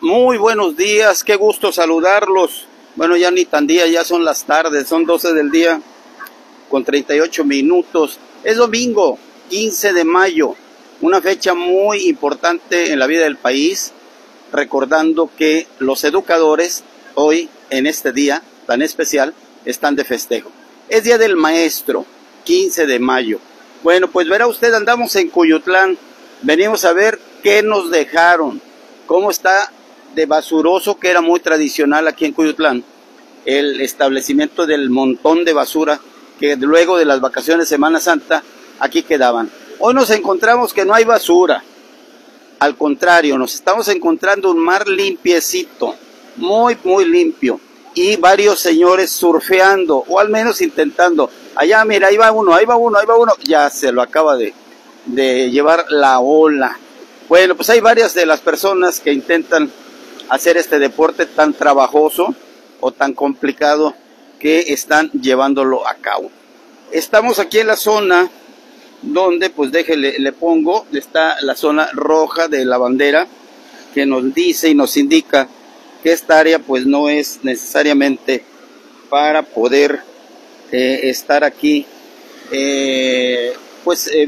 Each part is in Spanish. Muy buenos días, qué gusto saludarlos. Bueno, ya ni tan día, ya son las tardes, son 12:38 . Es domingo, 15 de mayo, una fecha muy importante en la vida del país, recordando que los educadores hoy, en este día tan especial, están de festejo. Es Día del Maestro, 15 de mayo. Bueno, pues verá usted, andamos en Cuyutlán, venimos a ver qué nos dejaron, cómo está de basuroso, que era muy tradicional aquí en Cuyutlán, el establecimiento del montón de basura que luego de las vacaciones de Semana Santa aquí quedaban. Hoy nos encontramos que no hay basura, al contrario, nos estamos encontrando un mar limpiecito, muy limpio, y varios señores surfeando, o al menos intentando. Allá, mira, ahí va uno, ya se lo acaba de llevar la ola. Bueno, pues hay varias de las personas que intentan hacer este deporte tan trabajoso o tan complicado que están llevándolo a cabo. Estamos aquí en la zona donde, pues déjele, le pongo, está la zona roja de la bandera que nos dice y nos indica que esta área pues no es necesariamente para poder estar aquí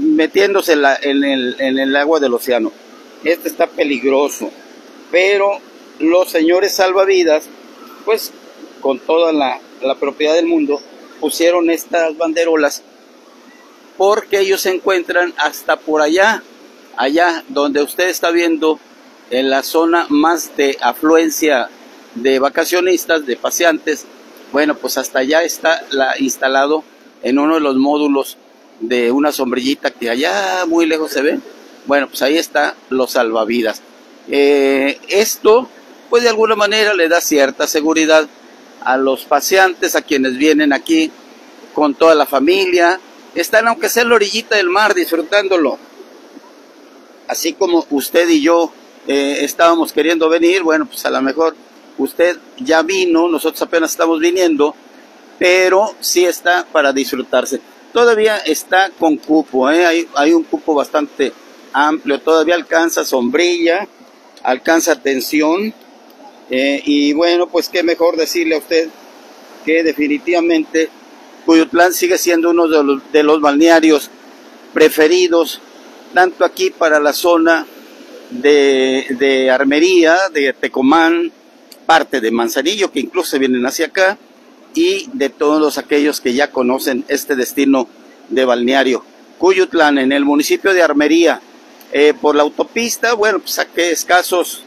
metiéndose en el agua del océano. Este está peligroso, pero los señores salvavidas, pues con toda la propiedad del mundo, pusieron estas banderolas porque ellos se encuentran hasta por allá donde usted está viendo, en la zona más de afluencia de vacacionistas, de paseantes. Bueno, pues hasta allá está instalado en uno de los módulos de una sombrillita que allá muy lejos se ve. Bueno, pues ahí están los salvavidas. Esto, pues de alguna manera le da cierta seguridad a los paseantes, a quienes vienen aquí con toda la familia. Están, aunque sea en la orillita del mar, disfrutándolo. Así como usted y yo estábamos queriendo venir, bueno, pues a lo mejor usted ya vino, nosotros apenas estamos viniendo, pero sí está para disfrutarse. Todavía está con cupo, hay un cupo bastante amplio, todavía alcanza sombrilla, alcanza atención, y bueno, pues qué mejor decirle a usted que definitivamente Cuyutlán sigue siendo uno de los balnearios preferidos, tanto aquí para la zona de Armería, de Tecomán, parte de Manzanillo, que incluso vienen hacia acá, y de todos aquellos que ya conocen este destino de balneario. Cuyutlán, en el municipio de Armería, por la autopista, bueno, pues a que escasos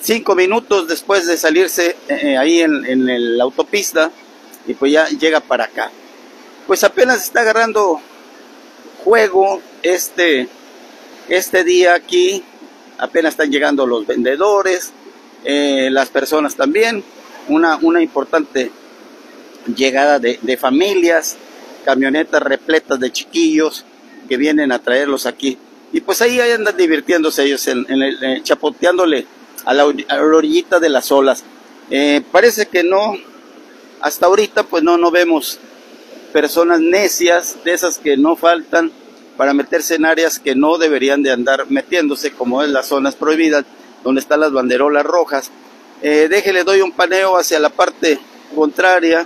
5 minutos después de salirse ahí en la autopista, y pues ya llega para acá. Pues apenas está agarrando juego este día aquí, apenas están llegando los vendedores, las personas también, una importante llegada de familias, camionetas repletas de chiquillos que vienen a traerlos aquí. Y pues ahí andan divirtiéndose ellos, chapoteándole a la orillita de las olas. Parece que no, hasta ahorita pues no vemos personas necias, de esas que no faltan, para meterse en áreas que no deberían de andar metiéndose, como es las zonas prohibidas, donde están las banderolas rojas. Déjele, doy un paneo hacia la parte contraria.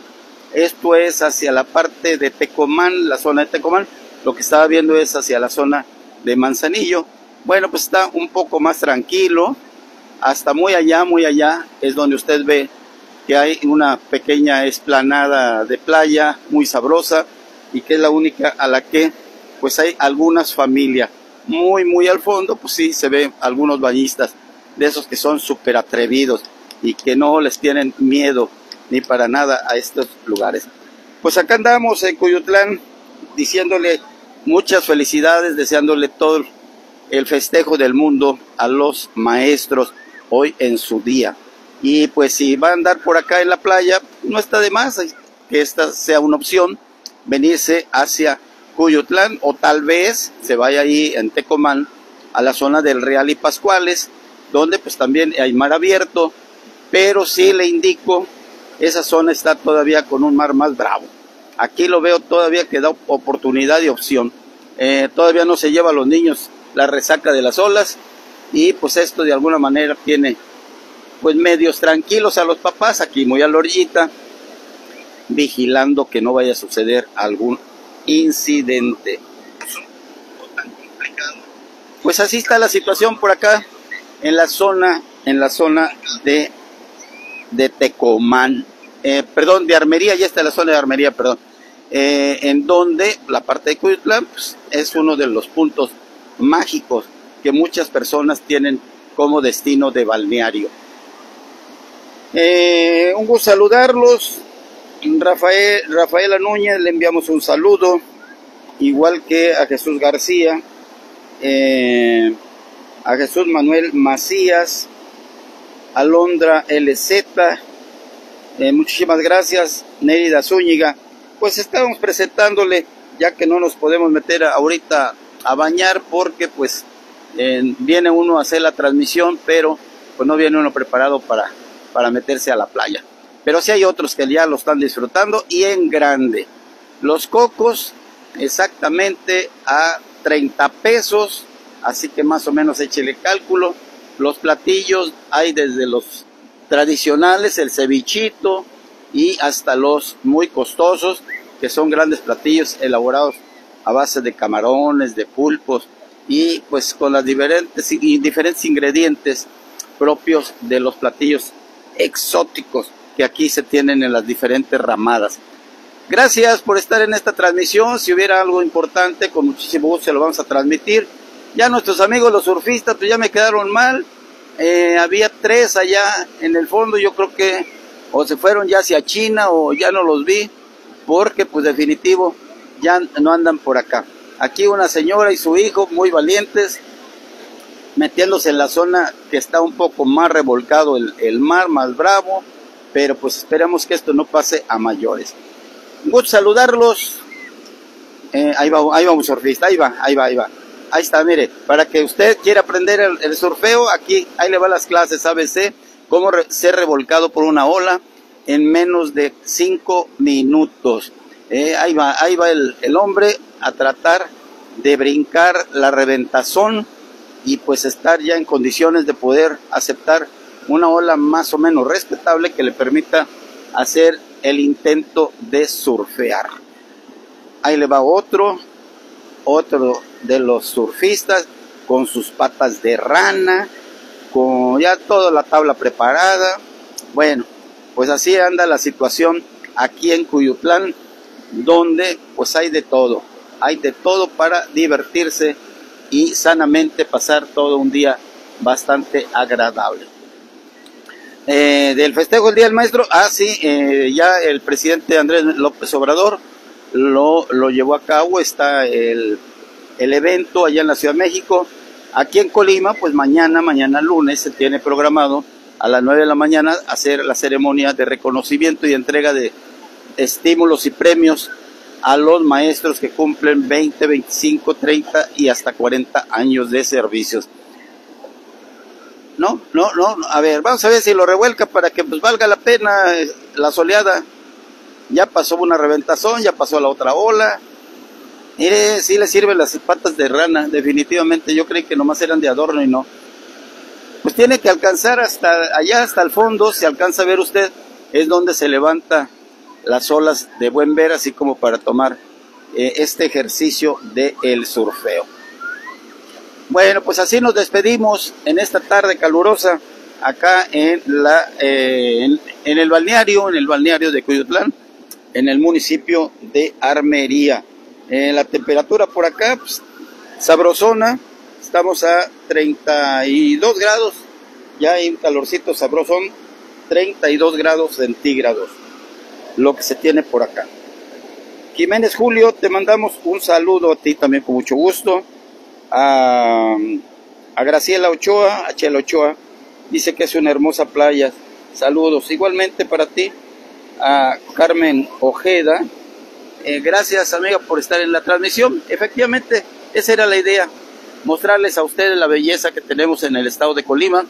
Esto es hacia la parte de Tecomán, la zona de Tecomán. Lo que estaba viendo es hacia la zona de Manzanillo. Bueno, pues está un poco más tranquilo. Hasta muy allá es donde usted ve que hay una pequeña explanada de playa muy sabrosa, y que es la única a la que pues hay algunas familias. Muy al fondo, pues sí, se ven algunos bañistas, de esos que son súper atrevidos y que no les tienen miedo ni para nada a estos lugares. Pues acá andamos en Cuyutlán, diciéndole muchas felicidades, deseándole todo el festejo del mundo a los maestros hoy en su día. Y pues si va a andar por acá en la playa, no está de más que esta sea una opción, venirse hacia Cuyutlán, o tal vez se vaya ahí en Tecomán a la zona del Real y Pascuales, donde pues también hay mar abierto, pero sí le indico, esa zona está todavía con un mar más bravo. Aquí lo veo todavía que da oportunidad y opción. Todavía no se lleva a los niños la resaca de las olas, y pues esto de alguna manera tiene pues medios tranquilos a los papás aquí muy a la orillita, vigilando que no vaya a suceder algún incidente. Pues así está la situación por acá en la zona de Tecomán, perdón, de Armería. Ya está la zona de Armería, perdón. En donde la parte de Cuyutlán pues, es uno de los puntos mágicos que muchas personas tienen como destino de balneario. Un gusto saludarlos. Rafaela Núñez, le enviamos un saludo, igual que a Jesús García, a Jesús Manuel Macías, Alondra LZ, muchísimas gracias. Nérida Zúñiga. Pues estábamos presentándole, ya que no nos podemos meter ahorita a bañar porque pues viene uno a hacer la transmisión, pero pues no viene uno preparado para meterse a la playa. Pero sí hay otros que ya lo están disfrutando y en grande. Los cocos exactamente a 30 pesos, así que más o menos échele cálculo. Los platillos hay desde los tradicionales, el cevichito, y hasta los muy costosos, que son grandes platillos elaborados a base de camarones, de pulpos, y pues con las diferentes ingredientes propios de los platillos exóticos que aquí se tienen en las diferentes ramadas. Gracias por estar en esta transmisión. Si hubiera algo importante, con muchísimo gusto se lo vamos a transmitir. Ya nuestros amigos los surfistas, pues ya me quedaron mal. Había tres allá en el fondo, yo creo que o se fueron ya hacia China o ya no los vi, porque pues definitivo ya no andan por acá. Aquí una señora y su hijo muy valientes, metiéndose en la zona que está un poco más revolcado el mar, más bravo, pero pues esperamos que esto no pase a mayores. Un gusto saludarlos. Ahí va un surfista, ahí va. Ahí está, mire, para que usted quiera aprender el surfeo, aquí, ahí le va las clases ABC, cómo ser revolcado por una ola en menos de 5 minutos. Ahí va el hombre a tratar de brincar la reventazón y pues estar ya en condiciones de poder aceptar una ola más o menos respetable que le permita hacer el intento de surfear. Ahí le va otro de los surfistas con sus patas de rana, con ya toda la tabla preparada. Bueno, pues así anda la situación aquí en Cuyutlán, donde pues hay de todo para divertirse y sanamente pasar todo un día bastante agradable. Del festejo del Día del Maestro, ya el presidente Andrés López Obrador lo llevó a cabo, está el evento allá en la Ciudad de México. Aquí en Colima, pues mañana lunes, se tiene programado a las 9 de la mañana hacer la ceremonia de reconocimiento y entrega de estímulos y premios a los maestros que cumplen 20, 25, 30 y hasta 40 años de servicios. No, a ver, vamos a ver si lo revuelca para que pues valga la pena la soleada. Ya pasó una reventazón, ya pasó la otra ola. Mire, sí le sirven las patas de rana, definitivamente. Yo creí que nomás eran de adorno y no. Pues tiene que alcanzar hasta allá, hasta el fondo, si alcanza a ver usted, es donde se levanta las olas de buen ver, así como para tomar este ejercicio del surfeo. Bueno, pues así nos despedimos en esta tarde calurosa, acá en el balneario, de Cuyutlán, en el municipio de Armería. La temperatura por acá, pues, sabrosona, estamos a 32 grados, ya hay un calorcito sabrosón, 32 grados centígrados, lo que se tiene por acá. Jiménez Julio, te mandamos un saludo a ti también con mucho gusto, a Graciela Ochoa, a Chela Ochoa, dice que es una hermosa playa, saludos, igualmente para ti, a Carmen Ojeda. Gracias amiga por estar en la transmisión. Efectivamente, esa era la idea, mostrarles a ustedes la belleza que tenemos en el estado de Colima.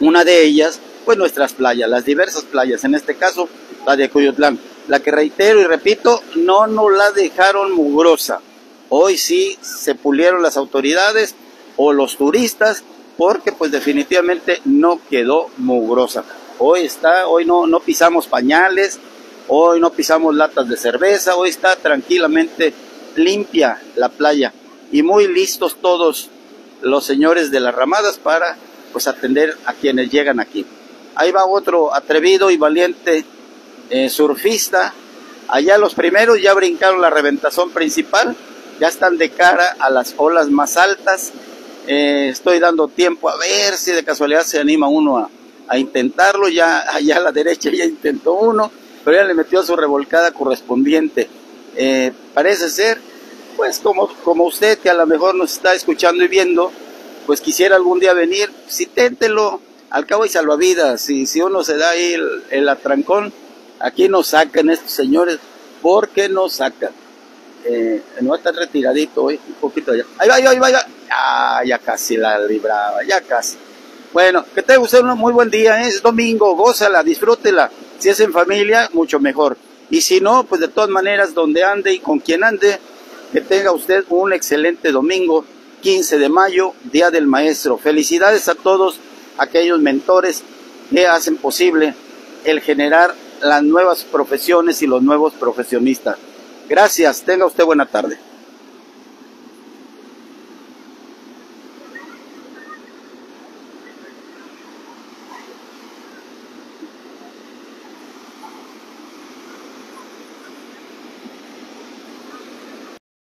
Una de ellas, pues nuestras playas, las diversas playas, en este caso la de Cuyutlán, la que reitero y repito, no nos la dejaron mugrosa. Hoy sí se pulieron las autoridades o los turistas porque pues definitivamente no quedó mugrosa. Hoy no pisamos pañales, hoy no pisamos latas de cerveza, hoy está tranquilamente limpia la playa y muy listos todos los señores de las ramadas para pues atender a quienes llegan aquí. Ahí va otro atrevido y valiente surfista. Allá los primeros ya brincaron la reventazón principal, ya están de cara a las olas más altas. Estoy dando tiempo a ver si de casualidad se anima uno a intentarlo. Ya allá a la derecha ya intentó uno, pero ya le metió su revolcada correspondiente. Parece ser, pues como usted que a lo mejor nos está escuchando y viendo, pues quisiera algún día venir, si téntelo, al cabo hay salvavidas. Si uno se da ahí el atrancón, aquí nos sacan estos señores, porque nos sacan. No va a estar retiradito hoy, un poquito allá. Ahí va. Ah, ya casi la libraba, ya casi. Bueno, que tenga usted un muy buen día, es domingo, gózala, disfrútela. Si es en familia, mucho mejor. Y si no, pues de todas maneras, donde ande y con quien ande, que tenga usted un excelente domingo, 15 de mayo, Día del Maestro. Felicidades a todos aquellos mentores que hacen posible el generar las nuevas profesiones y los nuevos profesionistas. Gracias, tenga usted buena tarde.